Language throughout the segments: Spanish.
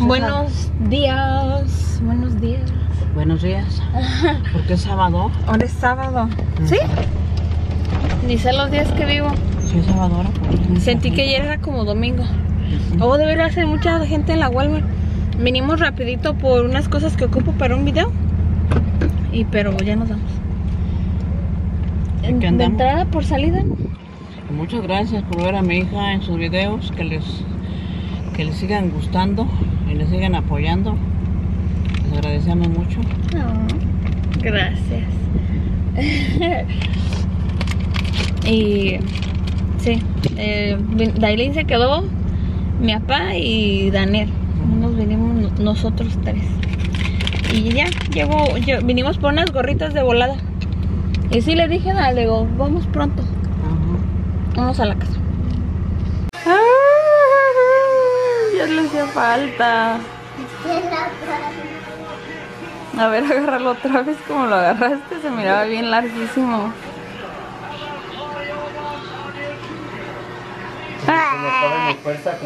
Buenos días. Buenos días. ¿Porque es sábado? Ahora es sábado. ¿Sí? Dice los días que vivo. Sí, es sábado ahora. Sentí que ayer era como domingo. Oh, debe de hacer mucha gente en la Walmart. Vinimos rapidito por unas cosas que ocupo para un video. Y pero ya nos vamos. ¿En qué andamos? ¿De entrada por salida? Muchas gracias por ver a mi hija en sus videos. Que les sigan gustando y les sigan apoyando. Les agradecemos mucho. Oh, gracias. Y sí, Dailin se quedó, mi papá y Daniel. Nos vinimos nosotros tres. Y ya, vinimos por unas gorritas de volada. Y sí le dije, dale, digo, vamos pronto. Vamos a la casa. Ah, ya le hacía falta. A ver, agárralo otra vez como lo agarraste. Se miraba bien larguísimo. Ah. No.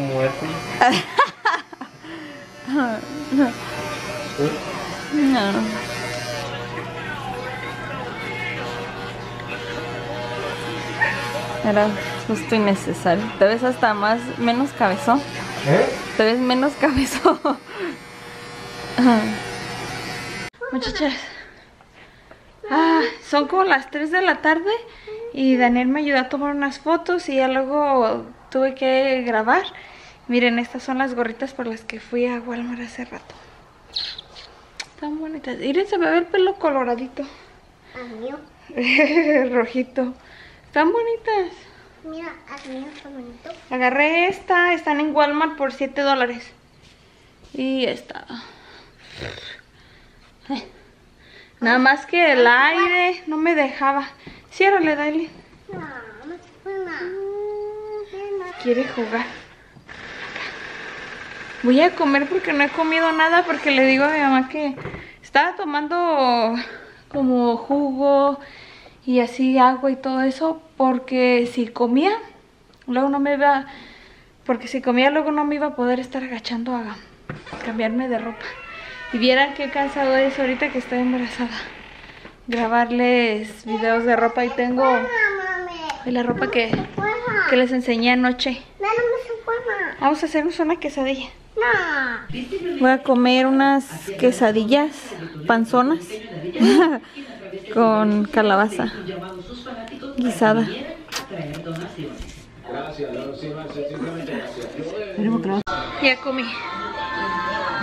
Era justo y necesario. Te ves hasta menos cabezón. ¿Eh? Te ves menos cabezón. Muchachas, son como las 3 de la tarde y Daniel me ayudó a tomar unas fotos y ya luego tuve que grabar. Miren, estas son las gorritas por las que fui a Walmart hace rato. Están bonitas. Miren, se me ve el pelo coloradito. Rojito. Están bonitas. Mira, está bonito. Agarré esta, están en Walmart por $7. Y esta. Nada más que el aire no me dejaba. Ciérrale, Dailin. Quiere jugar. Voy a comer porque no he comido nada, porque le digo a mi mamá que estaba tomando como jugo y así agua y todo eso, porque si comía luego no me iba, a poder estar agachando a cambiarme de ropa. Y vieran qué cansado es ahorita que estoy embarazada grabarles videos de ropa. Y tengo la ropa que les enseñé anoche. Vamos a hacernos una quesadilla. Voy a comer unas quesadillas panzonas con calabaza guisada. Ya comí.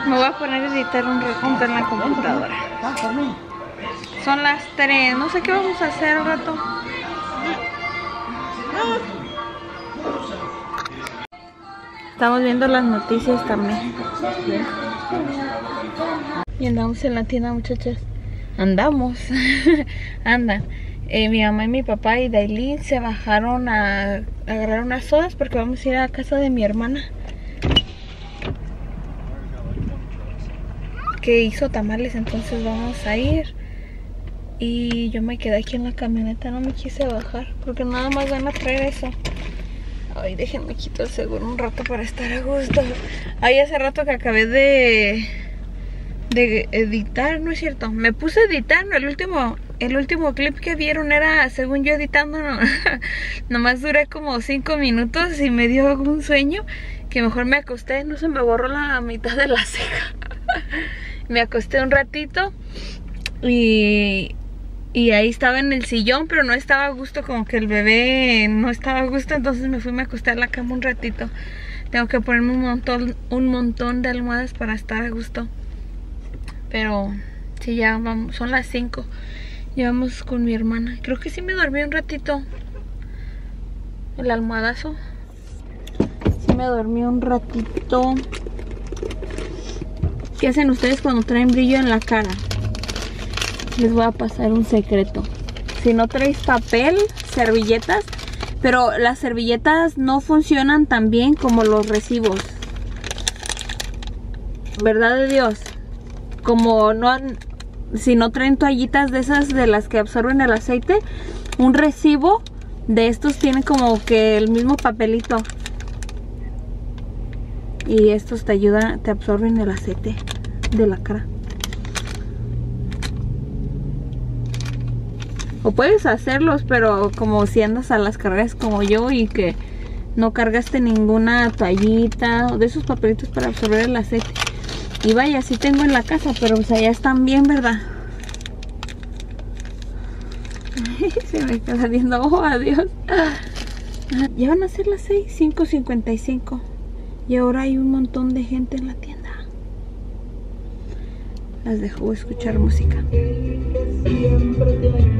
Me voy a poner a editar un ratito en la computadora. Son las 3. No sé qué vamos a hacer al rato. Estamos viendo las noticias también. Y andamos en la tienda, muchachas. Mi mamá y mi papá y Dailin se bajaron a agarrar unas sodas porque vamos a ir a casa de mi hermana que hizo tamales, entonces vamos a ir. Y yo me quedé aquí en la camioneta, no me quise bajar porque nada más van a traer eso. Ay, déjenme quitar el seguro un rato para estar a gusto. Ay, hace rato que acabé de editar, no es cierto, me puse a editar, ¿no? el último clip que vieron era según yo editando, no. Nomás duré como 5 minutos y me dio un sueño que mejor me acosté, no se me borró la mitad de la ceja. Me acosté un ratito y ahí estaba en el sillón, pero no estaba a gusto, como que el bebé no estaba a gusto, entonces me fui a acostar en la cama un ratito. Tengo que ponerme un montón de almohadas para estar a gusto. Pero sí, ya vamos, son las 5. Llevamos con mi hermana. Creo que sí me dormí un ratito. El almohadazo. Sí me dormí un ratito. ¿Qué hacen ustedes cuando traen brillo en la cara? Les voy a pasar un secreto. Si no traes papel, servilletas. Pero las servilletas no funcionan tan bien como los recibos. ¿Verdad de Dios? Como no, si no traen toallitas de esas de las que absorben el aceite, un recibo de estos tiene como que el mismo papelito. y estos te ayudan, te absorben el aceite de la cara. O puedes hacerlos, pero como si andas a las carreras como yo y que no cargaste ninguna toallita o de esos papelitos para absorber el aceite. Y vaya, sí tengo en la casa, pero pues allá están bien, ¿verdad? Se me está saliendo, oh, adiós. Ya van a ser las 6, 5:55. Y ahora hay un montón de gente en la tienda. Las dejo escuchar música. Siempre te ayuda.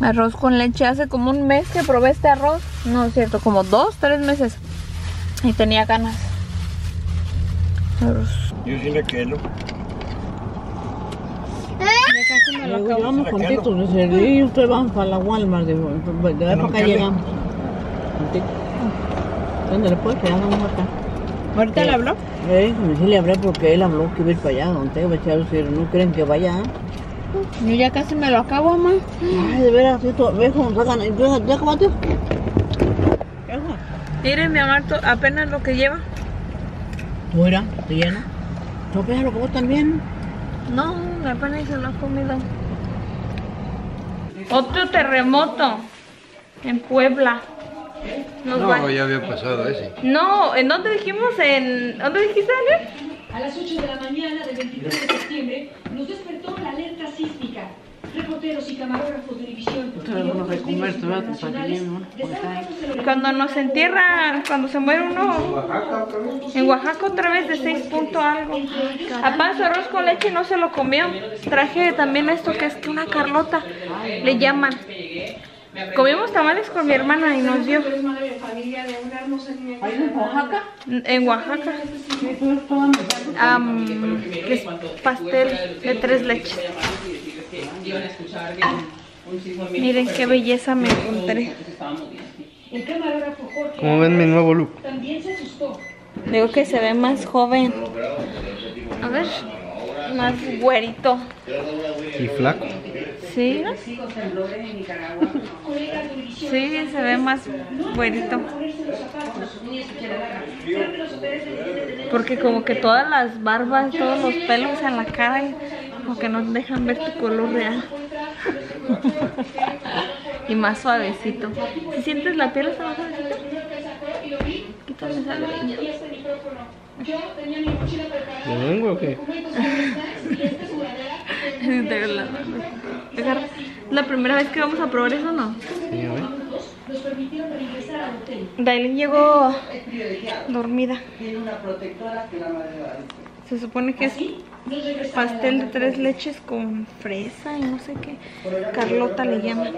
Arroz con leche. Hace como un mes que probé este arroz. No es cierto, como 2, 3 meses. Y tenía ganas. Arroz. Yo sí le quelo. Ya casi me lo acabamos contigo, ¿no? Y ustedes van para la Walmart. De la época llegamos. ¿Dónde le puedes quedar a acá? ¿Ahorita le habló? Sí, le hablé porque él habló que iba a ir para allá. ¿No creen que vaya? Yo ya casi me lo acabo, mamá. Ay, de veras, esto, ¿ves cómo sacan? ¿Ya acabaste? Miren, mi amor, apenas lo que lleva. Fuera, te llena. ¿No piensas lo que vos también? No, apenas se lo has comido. Otro terremoto en Puebla. No, ya había pasado ese. No, ¿en dónde dijimos? ¿En dónde dijiste, Daniel? A las 8 de la mañana del 23 de septiembre nos despertó la alerta sísmica. Reporteros y camarógrafos de televisión cuando nos entierran, cuando se muere uno en Oaxaca otra vez de 6 punto algo. Aparte arroz con leche no se lo comió. Traje también esto que es que una carlota le llaman. Comimos tamales con mi hermana y nos dio. ¿En Oaxaca? En Oaxaca. Que es pastel de 3 leches. Miren qué belleza me encontré. ¿Cómo ven mi nuevo look? Digo que se ve más joven. A ver, más güerito. ¿Y flaco? Sí. Sí, se ve más güerito. Porque como que todas las barbas, todos los pelos en la cara, como que no dejan ver tu color real. Y más suavecito. ¿Si sientes la piel está más suavecita? Quítame esa leña. ¿De lengua o qué? ¿Es la primera vez que vamos a probar eso o no? Sí, a ver. Dailin llegó dormida. Se supone que es pastel de 3 leches con fresa y no sé qué. Carlota le llaman.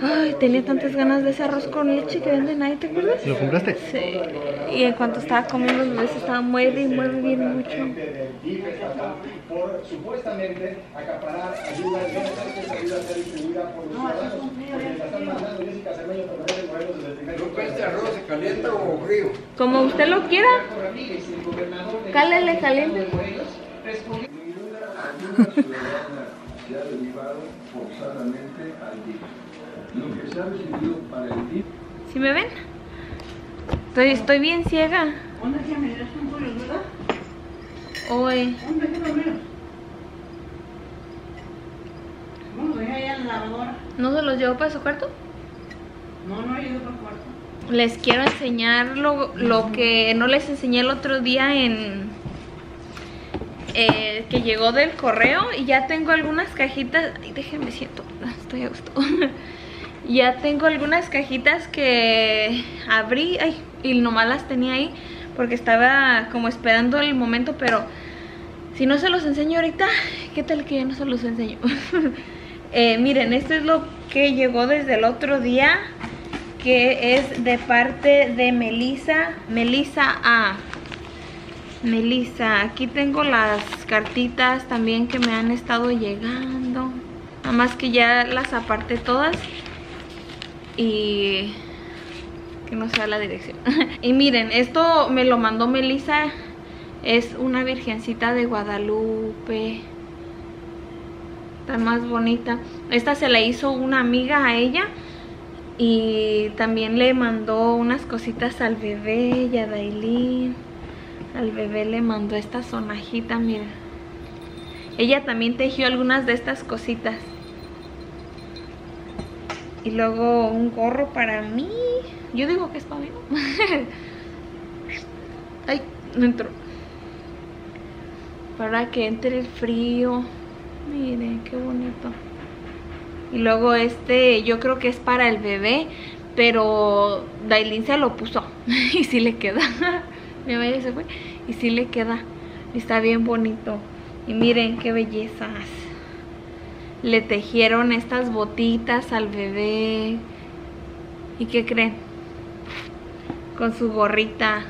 Ay, tenía tantas ganas de ese arroz con leche que venden ahí, ¿te acuerdas? ¿Lo compraste? Sí. Y en cuanto estaba comiendo los bebés estaba muerde y muerde bien mucho. Como usted lo quiera. Cálele, caliente. ¿Sí me ven? Estoy bien ciega. Hoy. ¿No se los llevó para su cuarto? No, no he ido para el cuarto. Les quiero enseñar lo que no les enseñé el otro día en que llegó del correo y ya tengo algunas cajitas. Ay, déjenme siento, estoy a gusto. Ya tengo algunas cajitas que abrí, ay, y nomás las tenía ahí porque estaba como esperando el momento, pero si no se los enseño ahorita, ¿qué tal que ya no se los enseño? Miren, este es lo que llegó desde el otro día, que es de parte de Melissa. Melissa, aquí tengo las cartitas también que me han estado llegando. Nada más que ya las aparté todas y que no sea la dirección. Y miren, esto me lo mandó Melissa. Es una virgencita de Guadalupe, tan más bonita. Esta se la hizo una amiga a ella. Y también le mandó unas cositas al bebé y a Dailin. Al bebé le mandó esta sonajita, miren. Ella también tejió algunas de estas cositas. Y luego un gorro para mí. Yo digo que es para mí. Ay, no entró. Para que entre el frío. Miren, qué bonito. Y luego este, yo creo que es para el bebé, pero Dailin se lo puso. Y sí le queda. Mi bebé se fue. Y sí le queda. Está bien bonito. Y miren qué bellezas. Le tejieron estas botitas al bebé. ¿Y qué creen? Con su gorrita.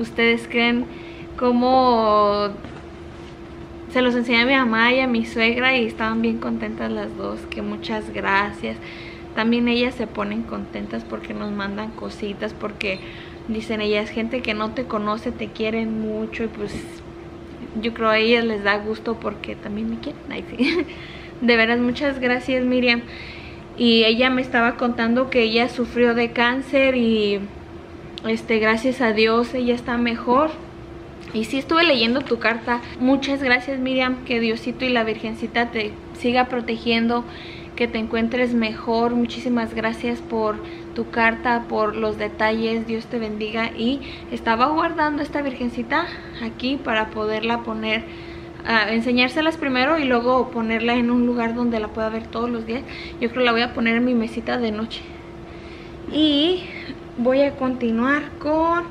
¿Ustedes creen cómo? Se los enseñé a mi mamá y a mi suegra y estaban bien contentas las dos. Que muchas gracias. También ellas se ponen contentas porque nos mandan cositas. Porque dicen ellas, gente que no te conoce, te quieren mucho. Y pues yo creo a ellas les da gusto porque también me quieren. Ay, sí. De veras, muchas gracias, Miriam. Y ella me estaba contando que ella sufrió de cáncer y gracias a Dios ella está mejor. Y sí estuve leyendo tu carta. Muchas gracias, Miriam. Que Diosito y la Virgencita te siga protegiendo. Que te encuentres mejor. Muchísimas gracias por tu carta, por los detalles. Dios te bendiga. Y estaba guardando esta Virgencita aquí para poderla poner, enseñárselas primero y luego ponerla en un lugar donde la pueda ver todos los días. Yo creo que la voy a poner en mi mesita de noche. Y voy a continuar con...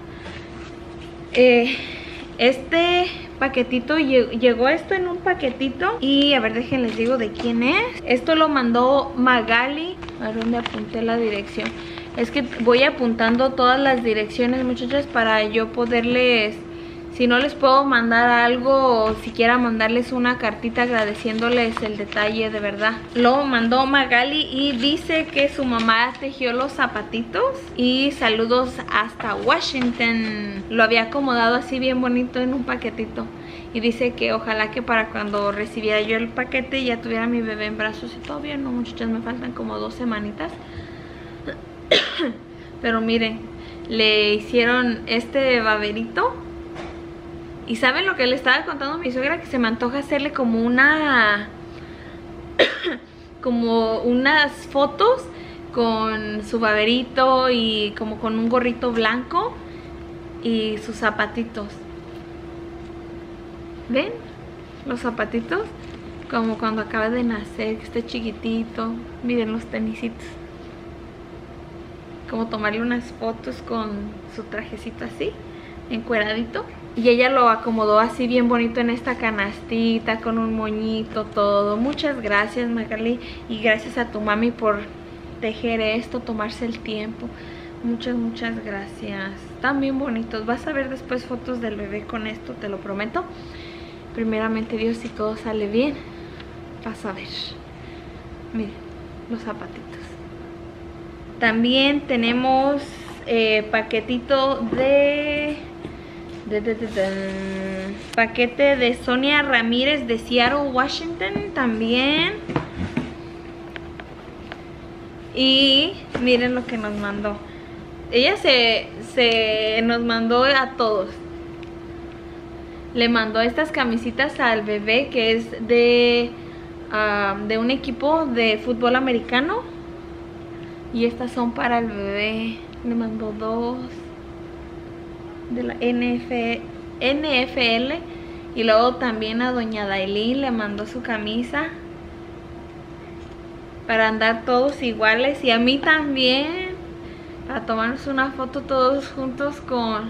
este paquetito, llegó esto en un paquetito. Y a ver, déjenles digo de quién es. Esto lo mandó Magaly. A ver dónde apunté la dirección. Es que voy apuntando todas las direcciones, muchachas, para yo poderles... Si no les puedo mandar algo o siquiera mandarles una cartita agradeciéndoles el detalle, de verdad. Lo mandó Magaly y dice que su mamá tejió los zapatitos. Y saludos hasta Washington. Lo había acomodado así bien bonito en un paquetito. Y dice que ojalá que para cuando recibiera yo el paquete ya tuviera mi bebé en brazos. Y todavía no, muchachas, me faltan como 2 semanitas. Pero miren, le hicieron este baberito. Y saben lo que le estaba contando a mi suegra, que se me antoja hacerle como una como unas fotos con su baberito y como con un gorrito blanco y sus zapatitos. ¿Ven? Los zapatitos como cuando acaba de nacer, que esté chiquitito. Miren los tenisitos. Como tomarle unas fotos con su trajecito así, encueradito. Y ella lo acomodó así bien bonito en esta canastita, con un moñito, todo. Muchas gracias, Magaly. Y gracias a tu mami por tejer esto, tomarse el tiempo. Muchas, muchas gracias. Están bien bonitos. Vas a ver después fotos del bebé con esto, te lo prometo. Primeramente Dios, si todo sale bien, vas a ver. Miren, los zapatitos. También tenemos paquetito de... paquete de Sonia Ramírez de Seattle, Washington también. Y miren lo que nos mandó. Ella se nos mandó a todos. Le mandó estas camisitas al bebé, que es de un equipo de fútbol americano. Y estas son para el bebé. Le mandó 2 de la NFL, NFL. Y luego también a doña Dailí le mandó su camisa para andar todos iguales, y a mí también, para tomarnos una foto todos juntos con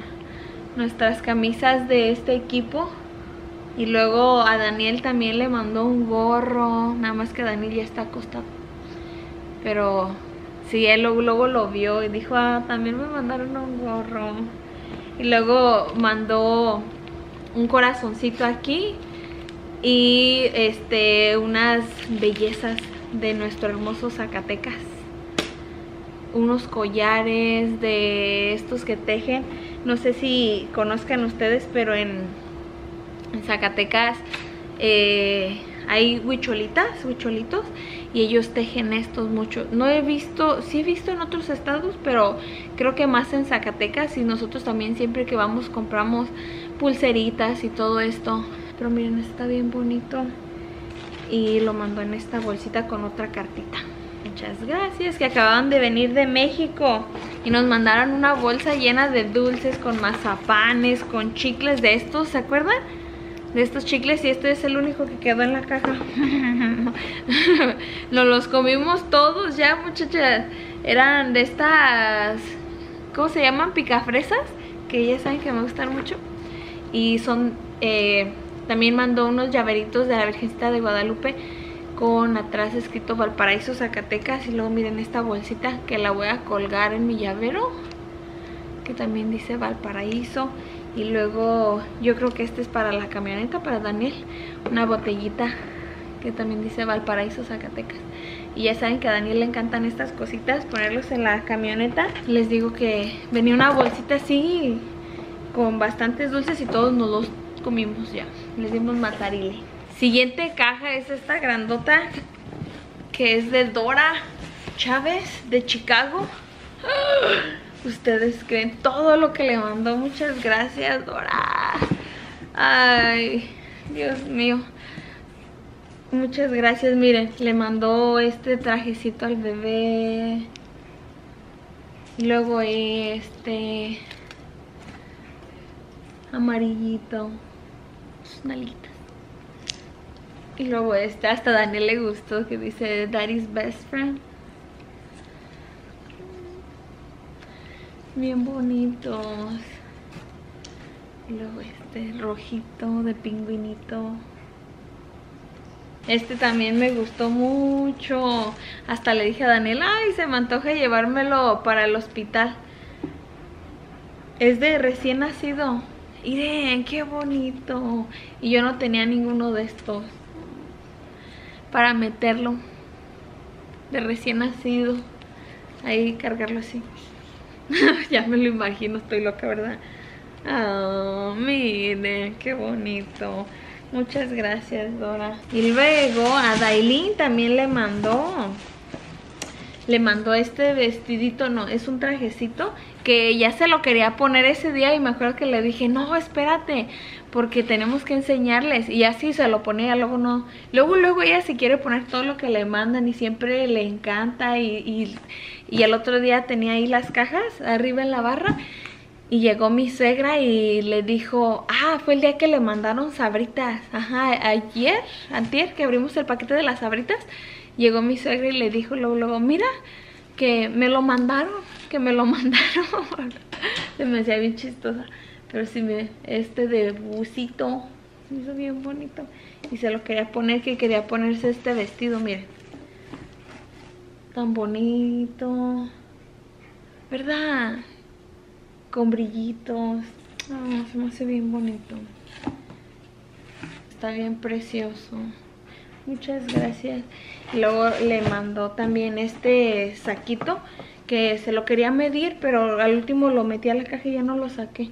nuestras camisas de este equipo. Y luego a Daniel también le mandó un gorro, nada más que Daniel ya está acostado, pero sí, él luego lo vio y dijo, ah, también me mandaron un gorro. Y luego mandó un corazoncito aquí y unas bellezas de nuestro hermoso Zacatecas, unos collares de estos que tejen. No sé si conozcan ustedes, pero en Zacatecas hay huicholitos, y ellos tejen estos mucho. No he visto, sí he visto en otros estados, pero creo que más en Zacatecas. Y nosotros también siempre que vamos compramos pulseritas y todo esto. Pero miren, está bien bonito. Y lo mandó en esta bolsita con otra cartita. Muchas gracias, que acababan de venir de México y nos mandaron una bolsa llena de dulces, con mazapanes, con chicles de estos, ¿se acuerdan? De estos chicles, y este es el único que quedó en la caja. Nos los comimos todos ya, muchachas. Eran de estas, ¿cómo se llaman? Picafresas, que ya saben que me gustan mucho. Y son, también mandó unos llaveritos de la Virgencita de Guadalupe con atrás escrito Valparaíso, Zacatecas. Y luego miren esta bolsita que la voy a colgar en mi llavero, que también dice Valparaíso. Y luego yo creo que este es para la camioneta, para Daniel, una botellita que también dice Valparaíso, Zacatecas. Y ya saben que a Daniel le encantan estas cositas, ponerlos en la camioneta. Les digo que venía una bolsita así con bastantes dulces y todos nos los comimos ya. Les dimos matarile. Siguiente caja es esta grandota, que es de Dora Chávez de Chicago. Ustedes creen todo lo que le mandó. Muchas gracias, Dora. Ay, Dios mío. Muchas gracias. Miren, le mandó este trajecito al bebé. Y luego este amarillito, sus nalitas. Y luego este, hasta a Daniel le gustó, que dice Daddy's Best Friend. Bien bonitos. Y luego este rojito de pingüinito. Este también me gustó mucho. Hasta le dije a Daniel, ay, se me antoja llevármelo para el hospital. Es de recién nacido. Miren, qué bonito. Y yo no tenía ninguno de estos para meterlo, de recién nacido, ahí cargarlo así. Ya me lo imagino, estoy loca, ¿verdad? Oh, miren, qué bonito. Muchas gracias, Dora. Y luego a Dailín también le mandó este vestidito, no, es un trajecito que ya se lo quería poner ese día, y me acuerdo que le dije, no, espérate, porque tenemos que enseñarles. Y así se lo ponía, luego no, luego ella se quiere poner todo lo que le mandan y siempre le encanta. Y el otro día tenía ahí las cajas arriba en la barra, y llegó mi suegra y le dijo, ah, fue el día que le mandaron sabritas. Ajá, ayer, antier, que abrimos el paquete de las sabritas, llegó mi suegra y le dijo luego, mira, que me lo mandaron. Se me hacía bien chistosa. Pero sí, miren, este de busito, se hizo bien bonito. Y se lo quería poner, que quería ponerse este vestido, miren. Tan bonito, ¿verdad? Con brillitos. Oh, se me hace bien bonito. Está bien precioso. Muchas gracias. Y luego le mandó también este saquito, que se lo quería medir, pero al último lo metí a la caja y ya no lo saqué.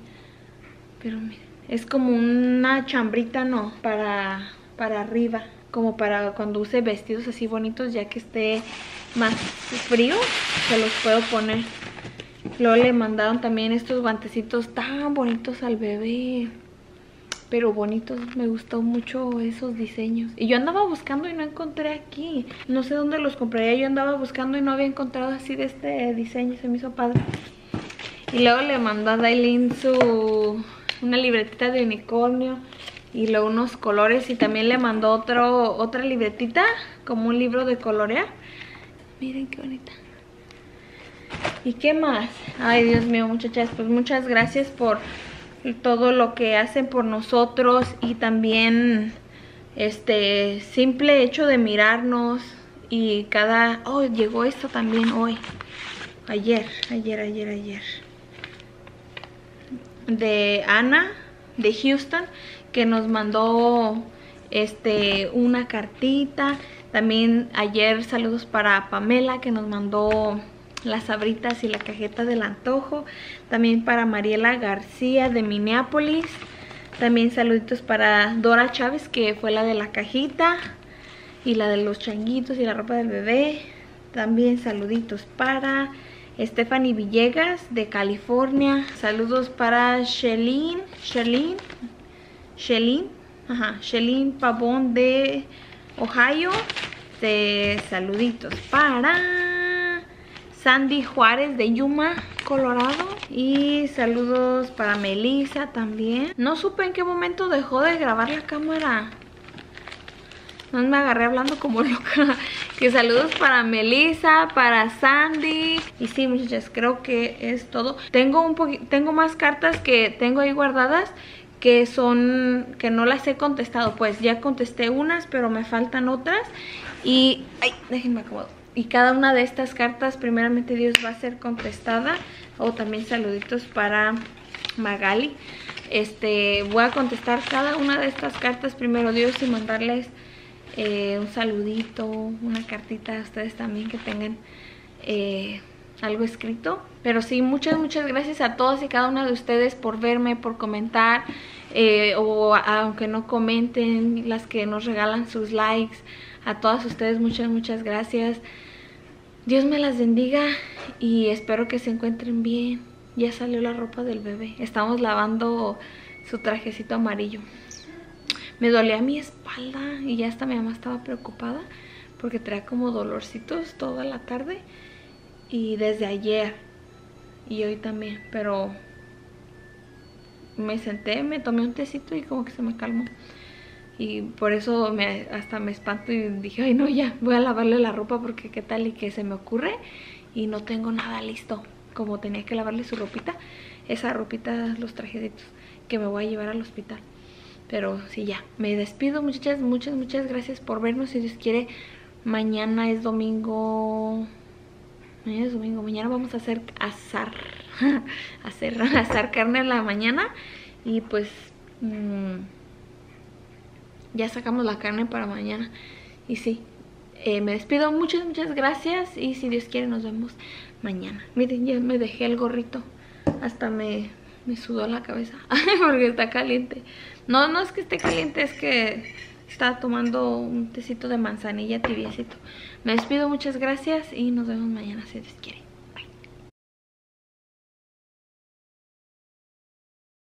Pero miren, es como una chambrita, no, para arriba, como para cuando use vestidos así bonitos, ya que esté más frío, se los puedo poner. Luego le mandaron también estos guantecitos tan bonitos al bebé. Pero bonitos, me gustó mucho esos diseños. Y yo andaba buscando y no encontré aquí. No sé dónde los compraría. Yo andaba buscando y no había encontrado así de este diseño. Se me hizo padre. Y luego le mandó a Dailín su una libretita de unicornio y luego unos colores, y también le mandó otra libretita como un libro de colorear. Miren qué bonita. ¿Y qué más? Ay, Dios mío, muchachas, pues muchas gracias por todo lo que hacen por nosotros, y también este simple hecho de mirarnos. Y cada... Oh, llegó esto también hoy. Ayer. De Ana, de Houston, que nos mandó una cartita. También ayer saludos para Pamela, que nos mandó las sabritas y la cajeta del antojo. También para Mariela García de Minneapolis. También saluditos para Dora Chávez, que fue la de la cajita y la de los changuitos y la ropa del bebé. También saluditos para Stephanie Villegas de California. Saludos para Shelin Pavón de Ohio. Saluditos para Sandy Juárez de Yuma, Colorado. Y saludos para Melissa también. No supe en qué momento dejó de grabar la cámara. No me agarré hablando como loca. Que saludos para Melissa, para Sandy. Y sí, muchachas, creo que es todo. Tengo más cartas que tengo ahí guardadas, que son... que no las he contestado. Pues ya contesté unas, pero me faltan otras. Y... ay, déjenme acomodo. Y cada una de estas cartas, primeramente Dios, va a ser contestada. O también saluditos para Magaly. Voy a contestar cada una de estas cartas, primero Dios, y mandarles... un saludito, una cartita a ustedes también, que tengan algo escrito. Pero sí, muchas gracias a todas y cada una de ustedes por verme, por comentar, o aunque no comenten, las que nos regalan sus likes. A todas ustedes muchas gracias. Dios me las bendiga y espero que se encuentren bien. Ya salió la ropa del bebé, estamos lavando su trajecito amarillo. Me dolía mi espalda y ya hasta mi mamá estaba preocupada porque traía como dolorcitos toda la tarde y desde ayer y hoy también. Pero me senté, me tomé un tecito y como que se me calmó. Y por eso hasta me espanto y dije, ay no, ya voy a lavarle la ropa, porque qué tal y que se me ocurre y no tengo nada listo. Como tenía que lavarle su ropita, esa ropita, los trajecitos que me voy a llevar al hospital. Pero sí, ya, me despido, muchachas, muchas gracias por vernos. Si Dios quiere, mañana es domingo. Mañana vamos a hacer asar. Asar carne en la mañana. Y pues ya sacamos la carne para mañana. Y sí, me despido, muchas gracias. Y si Dios quiere, nos vemos mañana. Miren, ya me dejé el gorrito. Hasta me sudó la cabeza porque está caliente. No es que esté caliente, es que está tomando un tecito de manzanilla tibiecito. Me despido, muchas gracias y nos vemos mañana si Dios quiere.